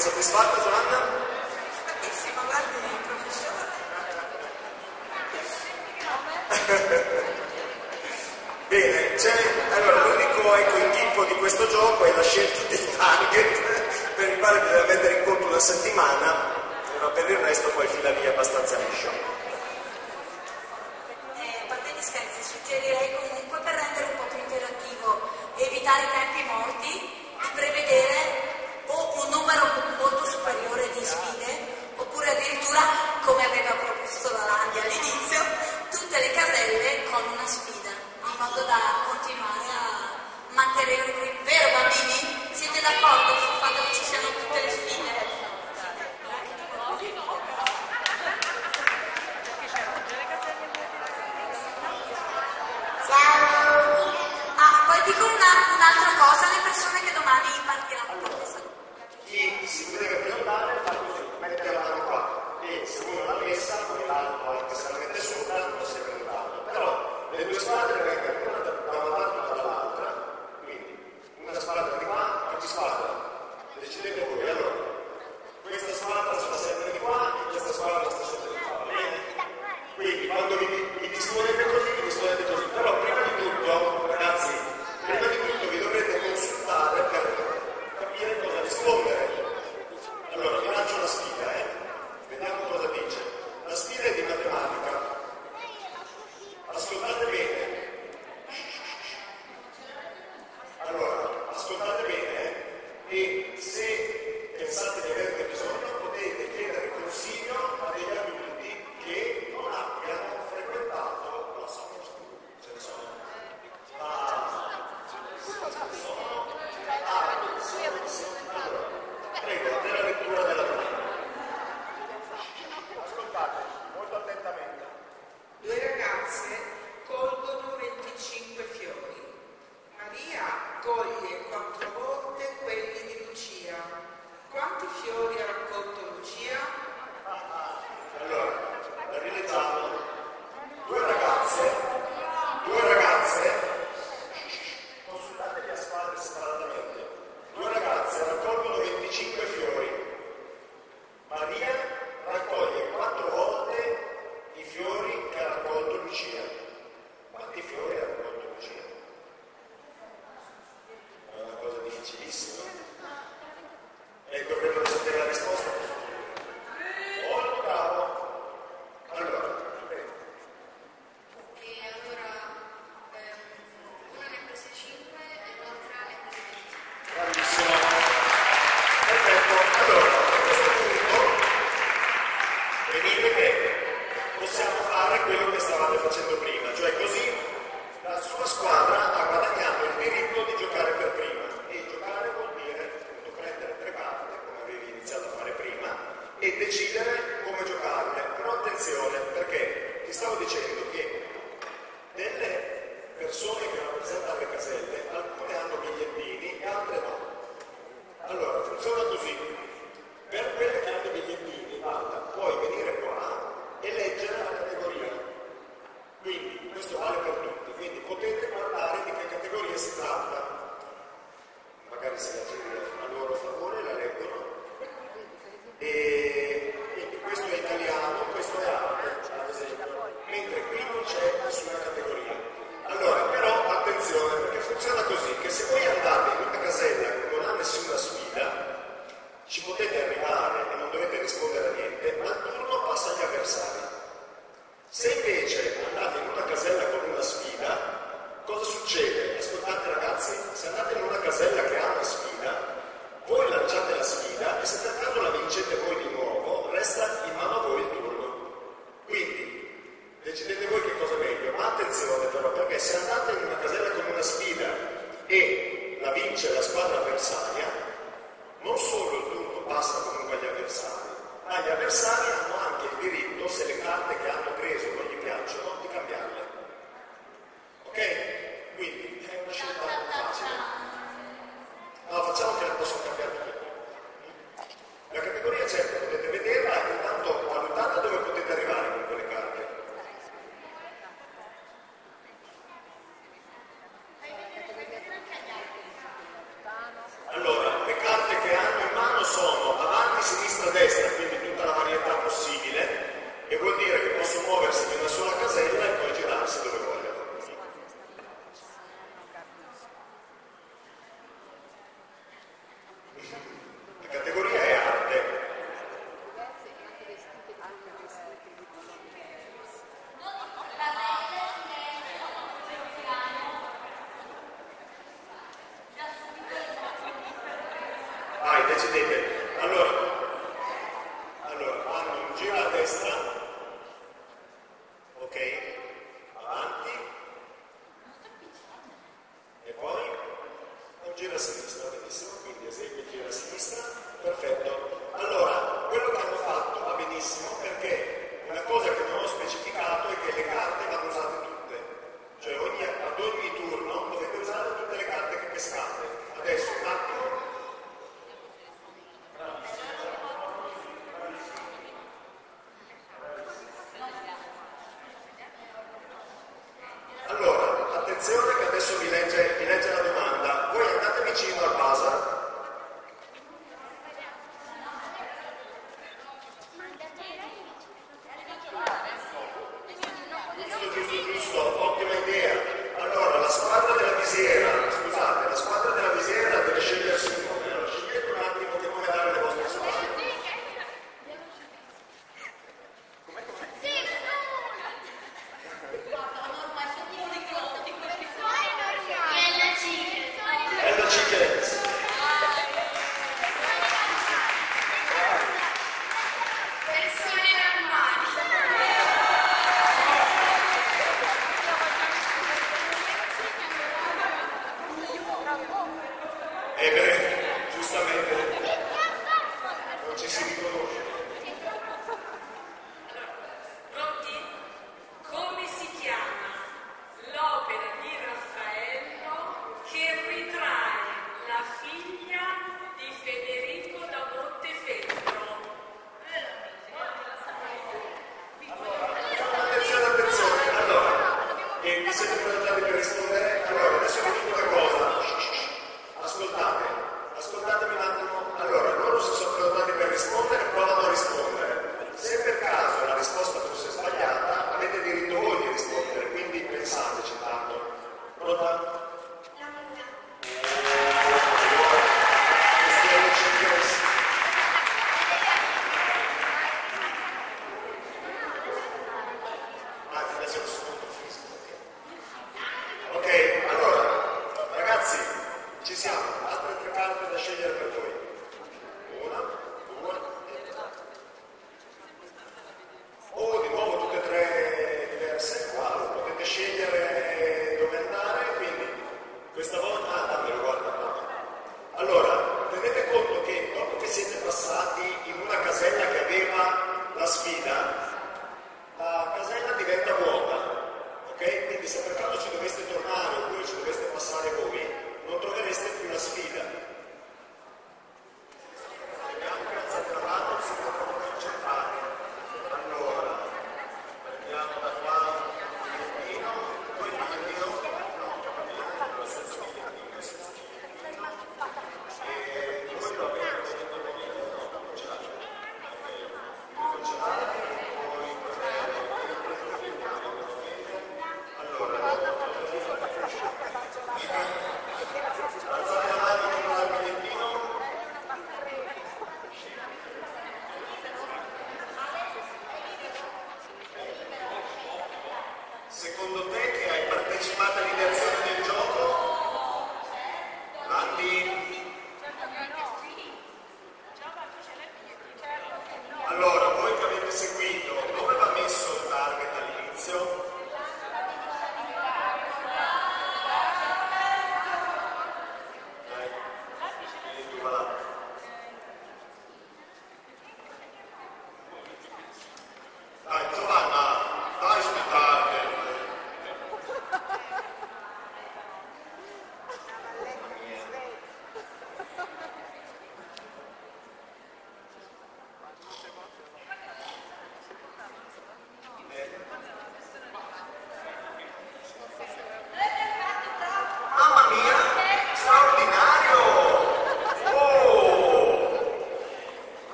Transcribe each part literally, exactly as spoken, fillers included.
È soddisfatta Giovanna? Tantissimo, guardi il professore. Bene, cioè, allora l'unico ecco, inghippo di questo gioco è la scelta del target per il quale bisogna mettere in conto una settimana, ma per il resto poi fila via abbastanza liscio. Eh, a parte gli scherzi, suggerirei comunque per rendere un po' più interattivo, evitare i tempi morti e prevedere o un numero molto superiore di sfide, oppure addirittura, come aveva proposto la Landi all'inizio, tutte le caselle con una sfida, in modo da continuare a mantenere un ritmo. Vero bambini? Siete d'accordo sul fatto che ci siano tutte le sfide? Ah, poi dico una, un'altra cosa alle persone che domani partiranno. Chi si deve prenotare fa così, mette la mano qua e se uno l'ha messa con l'altro anche se la mette sopra non si è prenotato, però le due squadre vengono una da una parte e una dall'altra, quindi una squadra di qua e una squadra decidete voi, allora questa squadra sta sempre di qua e questa squadra sta sempre di qua, bene? Quindi quando vi, vi disponete così vi disponete così, però prima di tutto ragazzi prima di tutto vi dovrete consultare per capire cosa rispondere. Allora vi lancio una sfida, eh? Vediamo cosa dice. La sfida è di matematica. Ascoltate bene. Allora, ascoltate bene eh? E se pensate di averne bisogno potete chiedere consiglio a degli adulti che non abbiano frequentato la scuola. Ce ne sono. Ah, ce ne sono. Prego, della lettura della domanda. Ascoltate, molto attentamente. Due ragazze colgono venticinque fiori. Maria coglie quattro volte quelli di Lucia. Quanti fiori ha raccolto Lucia? Allora, la rileggiamo. Due ragazze, due ragazze, consultate gli ascolti separatamente. Due ragazze raccolgono venticinque fiori. Maria raccoglie quattro volte i fiori che ha raccolto Lucia. Quanti fiori ha raccolto Lucia? È una cosa difficilissima. E dovremmo sapere la risposta. Molto bravo. Allora, bravissimo, perfetto. Allora a questo punto vedete che possiamo fare quello che stavate facendo prima, cioè così la sua squadra ha guadagnato il diritto di giocare per prima, e giocare vuol dire appunto prendere tre carte come avevi iniziato a fare prima e decidere come giocarle, però attenzione perché ti stavo dicendo che delle persone che rappresentano le caselle, alcune hanno bigliettini e altre no. Allora, funziona così. Per quelle che hanno bigliettini, basta, puoi venire qua e leggere la categoria. Quindi, questo vale per tutti. Quindi potete guardare di che categoria si tratta. Magari se la girano a loro favore, la leggono. E quindi questo è italiano, questo è arte, ad esempio. Mentre qui non c'è nessuna categoria. Allora, però, attenzione, perché funziona così, che se voi andate in una casella che non ha nessuna sfida, ci potete arrivare e non dovete rispondere a niente, ma il turno passa agli avversari. Se invece andate in una casella con una sfida, cosa succede? Ascoltate ragazzi, se andate in una casella che ha una sfida, voi lanciate la sfida e se per caso la vincete voi di nuovo, resta in mano a voi il turno. Quindi, decidete voi che cosa è meglio, ma attenzione però perché se andate in una casella con una sfida e la vince la squadra avversaria, non solo il turno passa comunque agli avversari, ma gli avversari hanno anche il diritto, se le carte che hanno preso non gli piacciono, di cambiarle. Ok? Quindi è una scelta facile. vai, decidete. Allora, allora, fanno un giro alla destra, ok, avanti, e poi un giro a sinistra, benissimo, quindi esegui il giro a sinistra, perfetto. Allora, quello che hanno fatto va benissimo, perché una cosa che non ho specificato è che le carte vanno usate tutte, cioè ogni, ad ogni turno potete usare tutte le carte che pescate. Adesso un attimo. Allora, attenzione che adesso vi legge, vi legge la domanda. Voi andate vicino al buzzer. Grazie.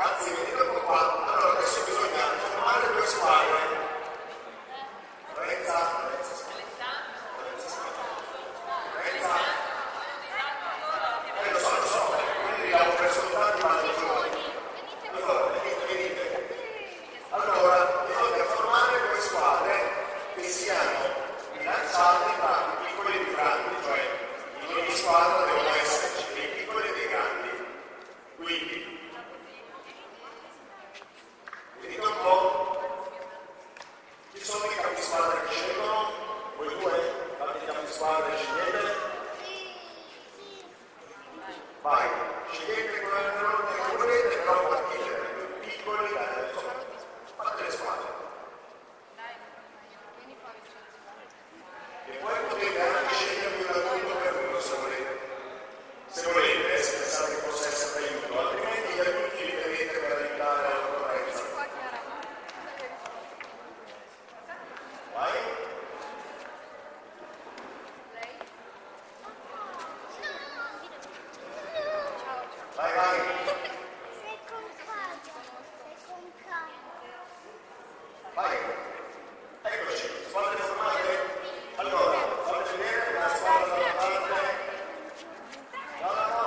Anzi, venite un po' qua. Allora, adesso bisogna formare due squadre. Lorenza. Lorenza. Lorenza. Eh, lo so, lo so. Quindi abbiamo preso un tanto male di fuori. Allora, venite, venite. Allora, bisogna formare due squadre che siano bilanciate tra i piccoli e i grandi, cioè in ogni squadra devono esserci dei piccoli e dei grandi. Quindi, vedete un po', chi sono i capi squadra che scelgono? Voi due, fate i capi squadra e scegliete? Vai, scegliete quello che volete, però partite dai piccoli, dai, fate le squadre. E poi potete anche scegliervi da uno per uno se volete. Se volete, se pensate che possa essere d'aiuto, altrimenti gli aiuti li tenete per aiutare alla correnza. Vai? Vai, vai! Sei con Sei con Vai! Eccoci, squadre formate? Allora, fate vedere la squadra da parte. Allora,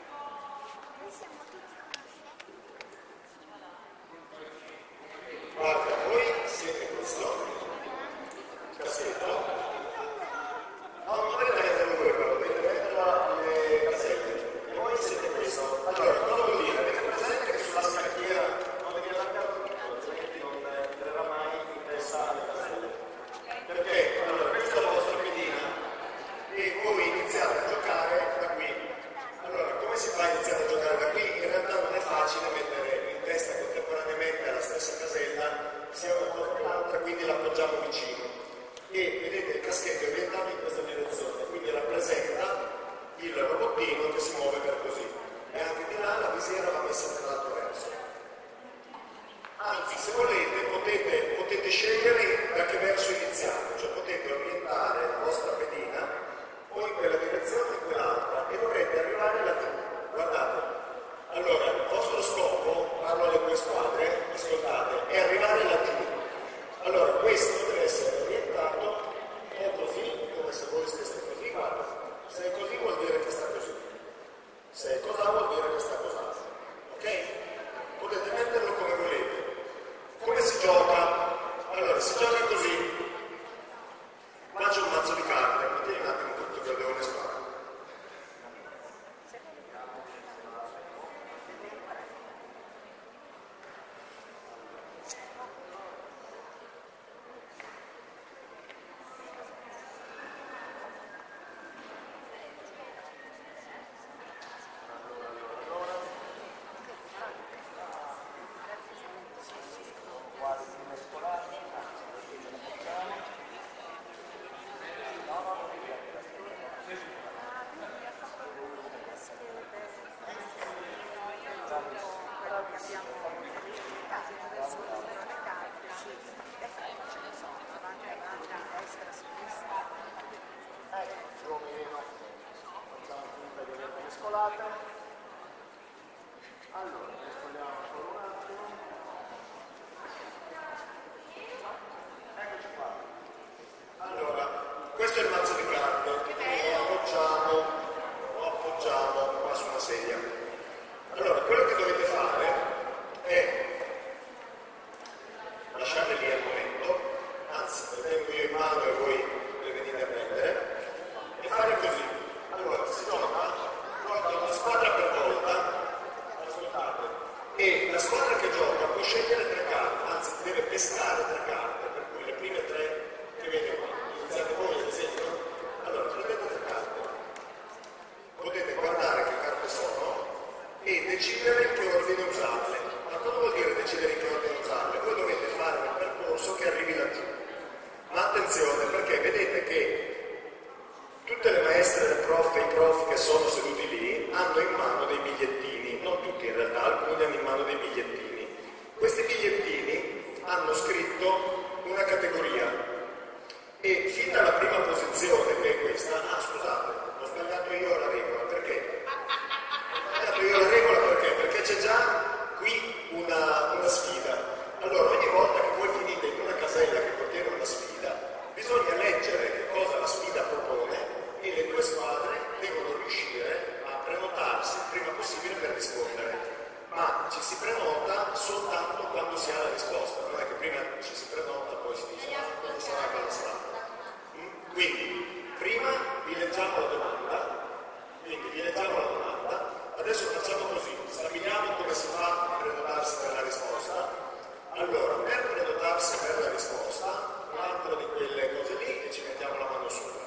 guarda, voi siete questo cassetto, non dovete metterlo voi, però dovete metterla le casette, e voi siete questo. Allora, cosa vuol dire? Avete presente che sulla scacchiera non vi viene attaccato tutto, altrimenti non entrerà mai in testa alle caselle? Perché? Allora, questa è la vostra pedina e voi iniziate a giocare da qui. Allora, come si fa a iniziare a giocare da qui? In realtà non è facile mettere in testa contemporaneamente alla stessa casella sia una cosa che l'altra, quindi l'appoggiamo vicino. E vedete il caschetto è orientato in questa direzione, quindi rappresenta il robottino che si muove per così. E anche di là la visiera va messa dall'altro verso. Anzi, se volete potete, potete scegliere da che verso iniziare, cioè potete orientare la vostra pedina o in quella direzione o in quell'altra, e dovrete arrivare alla tivù. Guardate, allora il vostro scopo, parlo alle due squadre, ascoltate, è arrivare alla tivù. Allora questo deve essere orientato o così, come se voi steste così, guarda, se è così vuol dire che sta così, se è cos'ha vuol dire che sta cos'altro, ok? Potete metterlo come volete. Come si gioca? Allora, si gioca così. Qua c'è un mazzo di carte, mi tieni un attimo tutto che lo devo mescolare. Allora, mescoliamo ancora un attimo. Eccoci qua. Allora, questo è il mazzo di carte. Lo appoggiamo, lo appoggiamo qua su una sedia. Allora, quello che dovete fare è lasciarle lì al momento, anzi, le tengo io in mano e voi le venite a prendere, e fare così. Allora, si tocca. Una squadra per volta, ascoltate, e la squadra che gioca può scegliere tre carte, anzi deve pescare tre carte, per cui le prime tre che vedete qua, iniziate voi ad esempio. Allora prendete tre carte, potete guardare che carte sono e decidere Quindi prima vi leggiamo la domanda, quindi vi leggiamo la domanda, adesso facciamo così, stabiliamo come si fa a prenotarsi per la risposta. Allora, per prenotarsi per la risposta, un altro di quelle cose lì e ci mettiamo la mano sopra.